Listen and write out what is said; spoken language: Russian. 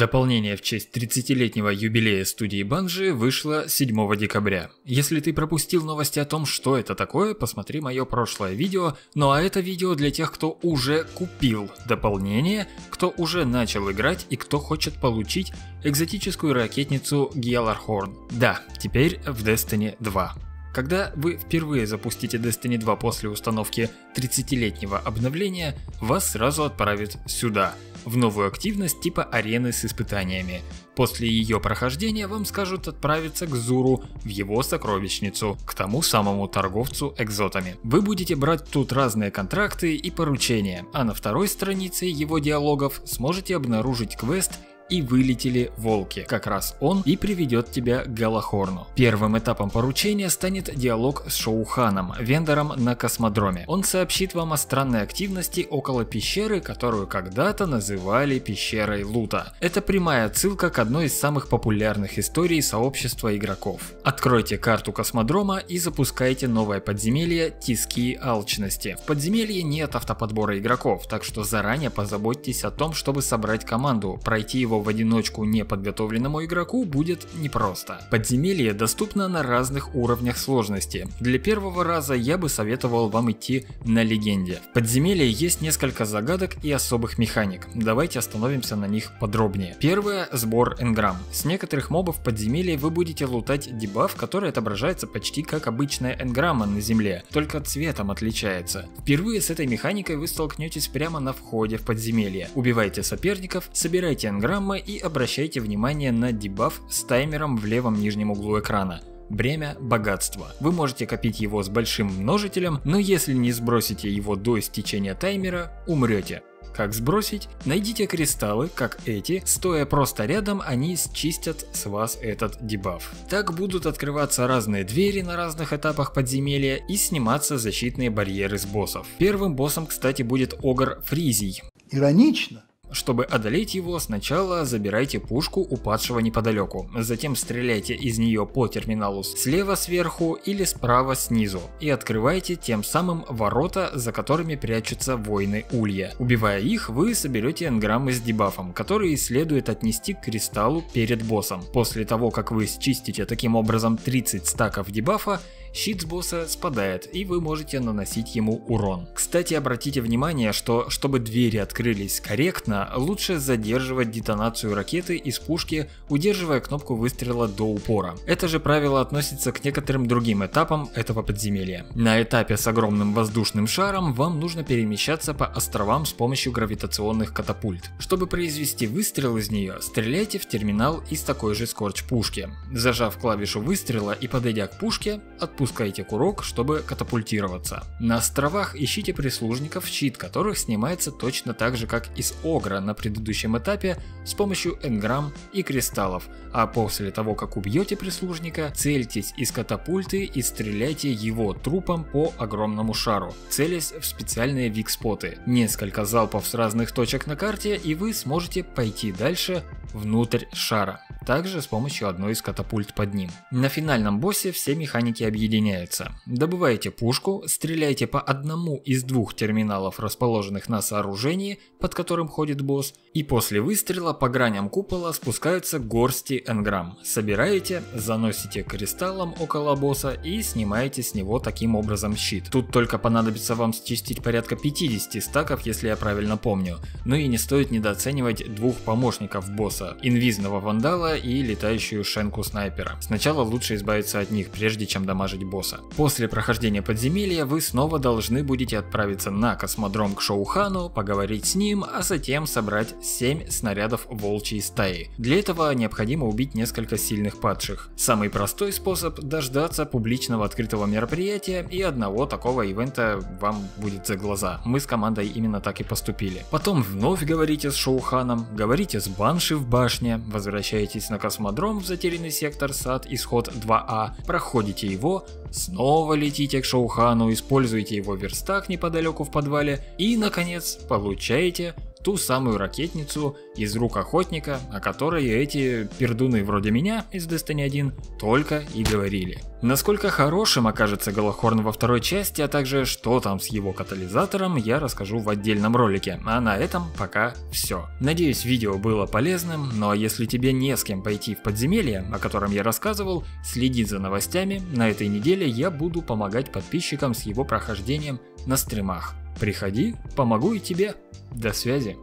Дополнение в честь 30-летнего юбилея студии Банши вышло 7 декабря. Если ты пропустил новости о том, что это такое, посмотри мое прошлое видео, ну а это видео для тех, кто уже купил дополнение, кто уже начал играть и кто хочет получить экзотическую ракетницу Гьяллархорн. Да, теперь в Destiny 2. Когда вы впервые запустите Destiny 2 после установки 30-летнего обновления, вас сразу отправит сюда, в новую активность типа арены с испытаниями. После ее прохождения вам скажут отправиться к Зуру в его сокровищницу, к тому самому торговцу экзотами. Вы будете брать тут разные контракты и поручения, а на второй странице его диалогов сможете обнаружить квест «И вылетели волки». Как раз он и приведет тебя к Гьяллархорну. Первым этапом поручения станет диалог с Шоуханом, вендором на космодроме. Он сообщит вам о странной активности около пещеры, которую когда-то называли пещерой Лута. Это прямая отсылка к одной из самых популярных историй сообщества игроков. Откройте карту космодрома и запускайте новое подземелье «Тиски и Алчности». В подземелье нет автоподбора игроков, так что заранее позаботьтесь о том, чтобы собрать команду. Пройти его в одиночку неподготовленному игроку будет непросто. Подземелье доступно на разных уровнях сложности. Для первого раза я бы советовал вам идти на легенде. В подземелье есть несколько загадок и особых механик. Давайте остановимся на них подробнее. Первое – сбор энграмм. С некоторых мобов подземелья вы будете лутать дебаф, который отображается почти как обычная энграмма на земле, только цветом отличается. Впервые с этой механикой вы столкнетесь прямо на входе в подземелье. Убивайте соперников, собирайте энграммы и обращайте внимание на дебаф с таймером в левом нижнем углу экрана. Бремя богатства. Вы можете копить его с большим множителем, но если не сбросите его до истечения таймера, умрете. Как сбросить? Найдите кристаллы, как эти, стоя просто рядом, они счистят с вас этот дебаф. Так будут открываться разные двери на разных этапах подземелья и сниматься защитные барьеры с боссов. Первым боссом, кстати, будет Огр Фризий. Иронично. Чтобы одолеть его, сначала забирайте пушку упадшего неподалеку, затем стреляйте из нее по терминалу слева сверху или справа снизу и открывайте тем самым ворота, за которыми прячутся воины Улья. Убивая их, вы соберете энграммы с дебафом, которые следует отнести к кристаллу перед боссом. После того, как вы счистите таким образом 30 стаков дебафа, щит с босса спадает и вы можете наносить ему урон. Кстати, обратите внимание, что чтобы двери открылись корректно, лучше задерживать детонацию ракеты из пушки, удерживая кнопку выстрела до упора. Это же правило относится к некоторым другим этапам этого подземелья. На этапе с огромным воздушным шаром вам нужно перемещаться по островам с помощью гравитационных катапульт. Чтобы произвести выстрел из нее, стреляйте в терминал из такой же скорч пушки. Зажав клавишу выстрела и подойдя к пушке, отпускайте курок, чтобы катапультироваться. На островах ищите прислужников, щит которых снимается точно так же, как из Огра на предыдущем этапе с помощью энграмм и кристаллов, а после того, как убьете прислужника, цельтесь из катапульты и стреляйте его трупом по огромному шару, целясь в специальные викспоты. Несколько залпов с разных точек на карте и вы сможете пойти дальше внутрь шара, также с помощью одной из катапульт под ним. На финальном боссе все механики объединяются. Добываете пушку, стреляйте по одному из двух терминалов, расположенных на сооружении, под которым ходит босс, и после выстрела по граням купола спускаются горсти энграмм. Собираете, заносите кристаллом около босса и снимаете с него таким образом щит. Тут только понадобится вам счистить порядка 50 стаков, если я правильно помню. Ну и не стоит недооценивать двух помощников босса. Инвизного вандала и летающую шенку снайпера. Сначала лучше избавиться от них, прежде чем дамажить босса. После прохождения подземелья вы снова должны будете отправиться на космодром к Шоухану, поговорить с ним, а затем собрать 7 снарядов волчьей стаи. Для этого необходимо убить несколько сильных падших. Самый простой способ – дождаться публичного открытого мероприятия, и одного такого ивента вам будет за глаза. Мы с командой именно так и поступили. Потом вновь говорите с Шоуханом, говорите с Банши в башне, возвращаетесь на космодром в затерянный сектор сад, исход 2А, проходите его, снова летите к Шоухану, используете его верстак неподалеку в подвале и, наконец, получаете ту самую ракетницу из рук охотника, о которой эти пердуны вроде меня из Destiny 1 только и говорили. Насколько хорошим окажется Гьяллархорн во второй части, а также что там с его катализатором, я расскажу в отдельном ролике, а на этом пока все. Надеюсь, видео было полезным, но если тебе не с кем пойти в подземелье, о котором я рассказывал, следи за новостями, на этой неделе я буду помогать подписчикам с его прохождением на стримах. Приходи, помогу и тебе. До связи.